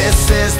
This is